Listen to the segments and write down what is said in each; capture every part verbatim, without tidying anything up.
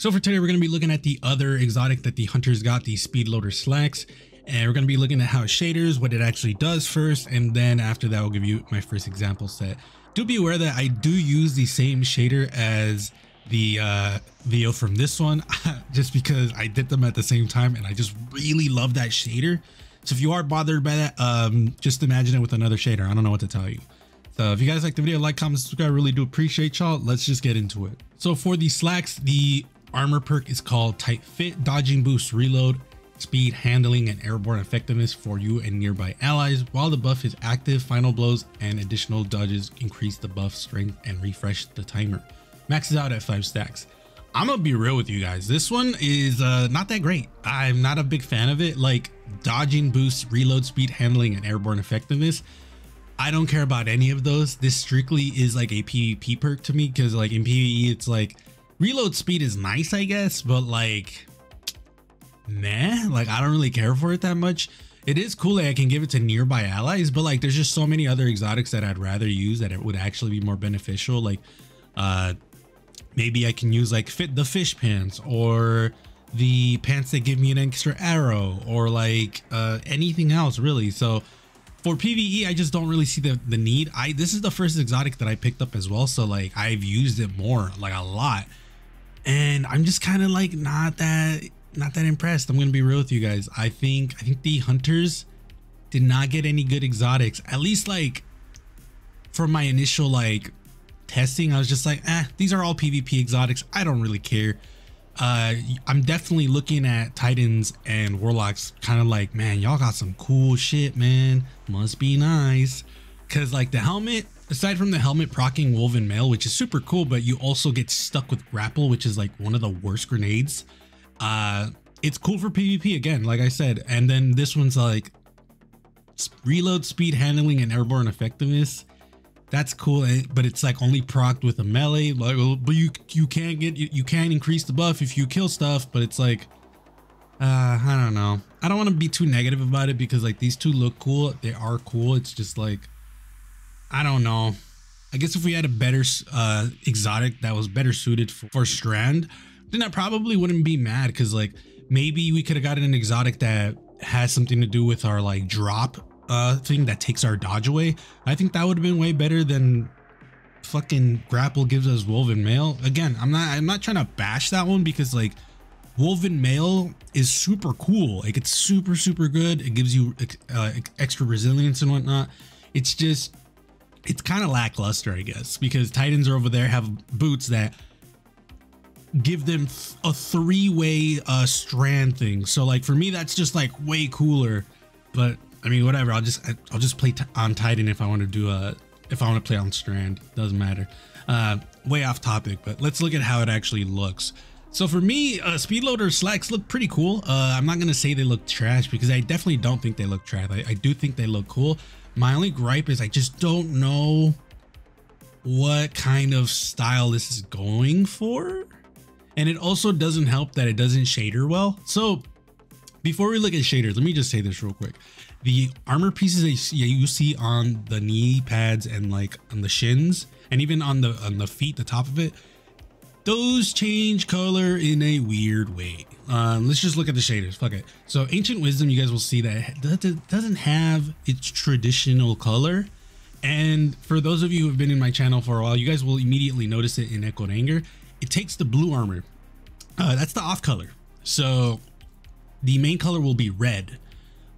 So for today, we're going to be looking at the other exotic that the hunters got, the Speedloader Slacks. And we're going to be looking at how it shaders, what it actually does first, and then after that, I'll give you my first example set. Do be aware that I do use the same shader as the uh, video from this one, just because I did them at the same time and I just really love that shader. So if you are bothered by that, um, just imagine it with another shader. I don't know what to tell you. So if you guys like the video, like, comment, subscribe, really do appreciate y'all. Let's just get into it. So for the Slacks, the armor perk is called Tight Fit. Dodging boosts reload, speed, handling, and airborne effectiveness for you and nearby allies. While the buff is active, final blows and additional dodges increase the buff strength and refresh the timer. Maxes out at five stacks. I'm gonna be real with you guys. This one is uh, not that great. I'm not a big fan of it. Like, dodging boosts, reload speed, handling, and airborne effectiveness. I don't care about any of those. This strictly is like a PvP perk to me, because like in PvE, it's like reload speed is nice, I guess, but like, nah, like I don't really care for it that much. It is cool that I can give it to nearby allies, but like there's just so many other exotics that I'd rather use that it would actually be more beneficial. Like uh maybe I can use like fit the fish pants, or the pants that give me an extra arrow, or like uh anything else really. So for PvE, I just don't really see the, the need. I this is the first exotic that I picked up as well, so like I've used it more, like a lot, and I'm just kind of like not that not that impressed. I'm gonna be real with you guys. I think I think the hunters did not get any good exotics, at least like for my initial like testing. I was just like, eh, these are all PvP exotics, I don't really care. uh I'm definitely looking at Titans and Warlocks kind of like, man, y'all got some cool shit, man, must be nice, because like the helmet, aside from the helmet proccing woven mail, which is super cool, but you also get stuck with grapple, which is like one of the worst grenades. Uh it's cool for PvP again, like I said, and then this one's like reload speed, handling, and airborne effectiveness. That's cool, but it's like only procced with a melee. Like, but you you can get you, you can increase the buff if you kill stuff, but it's like uh I don't know, I don't want to be too negative about it, because like these two look cool, they are cool, it's just like I don't know. I guess if we had a better uh exotic that was better suited for, for Strand, then I probably wouldn't be mad, because like maybe we could have gotten an exotic that has something to do with our like drop uh thing that takes our dodge away. I think that would have been way better than fucking grapple gives us woven mail. Again, I'm not I'm not trying to bash that one, because like woven mail is super cool, like it's super super good, it gives you uh, extra resilience and whatnot. It's just it's kind of lackluster, I guess, because Titans are over there have boots that give them a three-way uh Strand thing, so like for me that's just like way cooler. But I mean, whatever, I'll just I'll just play on Titan if I want to do a if I want to play on Strand, doesn't matter. Uh way off topic, but let's look at how it actually looks. So for me, uh Speedloader Slacks look pretty cool. uh I'm not gonna say they look trash, because I definitely don't think they look trash. I, I do think they look cool. My only gripe is I just don't know what kind of style this is going for. And it also doesn't help that it doesn't shader well. So before we look at shaders, let me just say this real quick. The armor pieces that you see on the knee pads and like on the shins, and even on the on the feet, the top of it, those change color in a weird way. Um, let's just look at the shaders. Fuck it. So Ancient Wisdom, you guys will see that it doesn't have its traditional color. And for those of you who have been in my channel for a while, you guys will immediately notice it in Echoed Anger. It takes the blue armor, uh, that's the off color, so the main color will be red.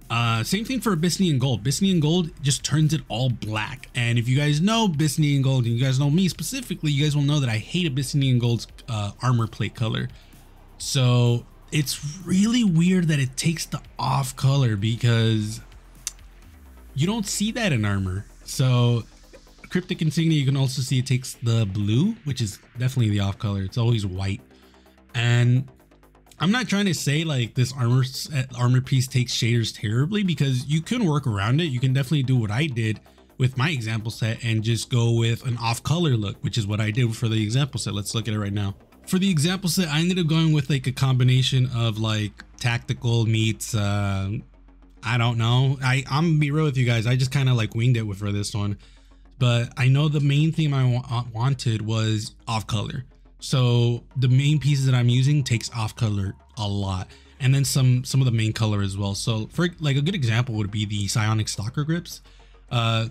Uh, same thing for Abyssinian Gold. Abyssinian Gold just turns it all black, and if you guys know Abyssinian Gold, and you guys know me specifically, you guys will know that I hate Abyssinian Gold's uh, armor plate color. So it's really weird that it takes the off color, because you don't see that in armor. So Cryptic Insignia, you can also see it takes the blue, which is definitely the off color. It's always white. And I'm not trying to say like this armor armor piece takes shaders terribly, because you can work around it. You can definitely do what I did with my example set and just go with an off color look, which is what I did for the example set. Let's look at it right now. For the example set, I ended up going with like a combination of like tactical meets, uh, I don't know. I, I'm gonna be real with you guys. I just kind of like winged it with for this one. But I know the main theme I wanted was off color. So the main pieces that I'm using takes off color a lot, and then some some of the main color as well. So for like a good example would be the Psyonix Stalker grips. Uh,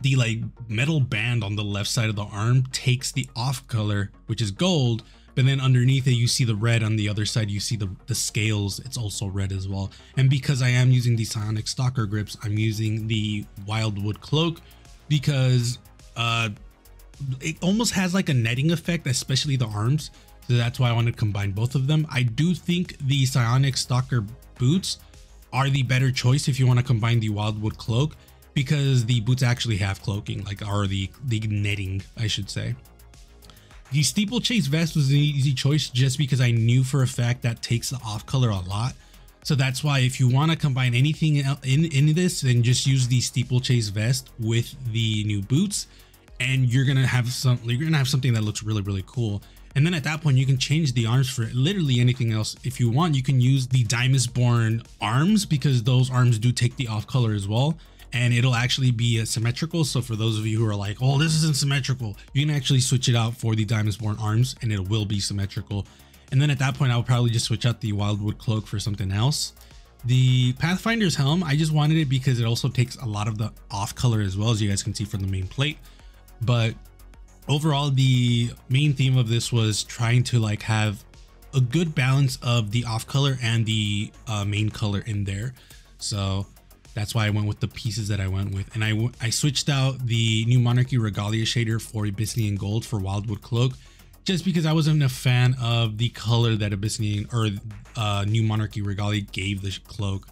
the like metal band on the left side of the arm takes the off color, which is gold, but then underneath it you see the red. On the other side you see the, the scales, it's also red as well. And because I am using the Psyonix Stalker grips, I'm using the Wildwood Cloak because uh, it almost has like a netting effect, especially the arms. So that's why I want to combine both of them. I do think the Psyonix Stalker boots are the better choice if you want to combine the Wildwood Cloak, because the boots actually have cloaking, like or the, the netting, I should say. The Steeplechase Vest was an easy choice just because I knew for a fact that takes the off color a lot. So that's why if you want to combine anything in, in this, then just use the Steeplechase Vest with the new boots, and you're gonna have some you're gonna have something that looks really, really cool. And then at that point you can change the arms for literally anything else. If you want, you can use the Dymisborn arms because those arms do take the off color as well, and it'll actually be symmetrical. So for those of you who are like, oh, this isn't symmetrical, you can actually switch it out for the Dymisborn arms and it will be symmetrical. And then at that point, I'll probably just switch out the Wildwood Cloak for something else. The Pathfinder's Helm, I just wanted it because it also takes a lot of the off color as well, as you guys can see from the main plate. But overall, the main theme of this was trying to like have a good balance of the off color and the uh, main color in there. So that's why I went with the pieces that I went with. And I, I switched out the New Monarchy Regalia shader for Abyssinian Gold for Wildwood Cloak, just because I wasn't a fan of the color that Abyssinian or uh, New Monarchy Regalia gave the cloak.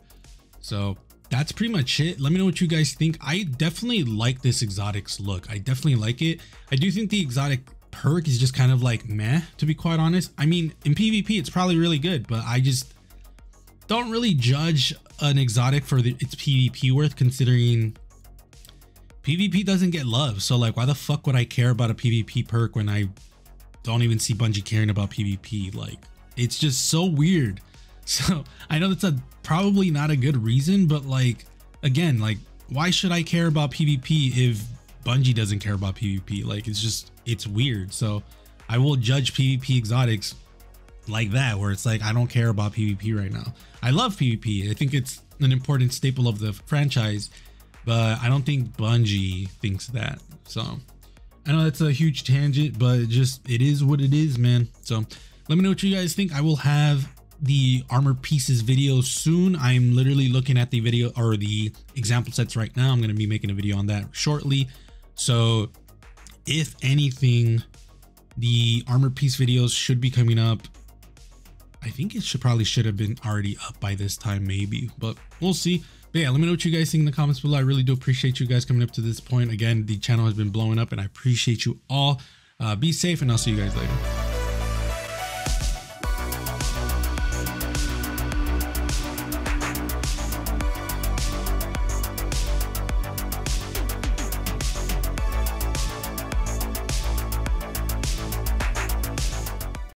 So that's pretty much it. Let me know what you guys think. I definitely like this exotics look. I definitely like it. I do think the exotic perk is just kind of like meh, to be quite honest. I mean, in PvP, it's probably really good, but I just don't really judge an exotic for the, its PvP worth, considering PvP doesn't get love. So like, why the fuck would I care about a PvP perk when I don't even see Bungie caring about PvP? Like, it's just so weird. So I know that's a probably not a good reason, but like, again, like, why should I care about PvP if Bungie doesn't care about PvP? Like, it's just, it's weird. So I will judge PvP exotics like that, where it's like, I don't care about PvP right now. I love PvP. I think it's an important staple of the franchise, but I don't think Bungie thinks that. So I know that's a huge tangent, but it just, it is what it is, man. So let me know what you guys think. I will have the armor pieces video soon. I'm literally looking at the video or the example sets right now. I'm going to be making a video on that shortly. So if anything, the armor piece videos should be coming up. I think it should probably should have been already up by this time, maybe, but we'll see. But yeah, let me know what you guys think in the comments below. I really do appreciate you guys coming up to this point. Again, the channel has been blowing up and I appreciate you all. Uh, be safe and I'll see you guys later.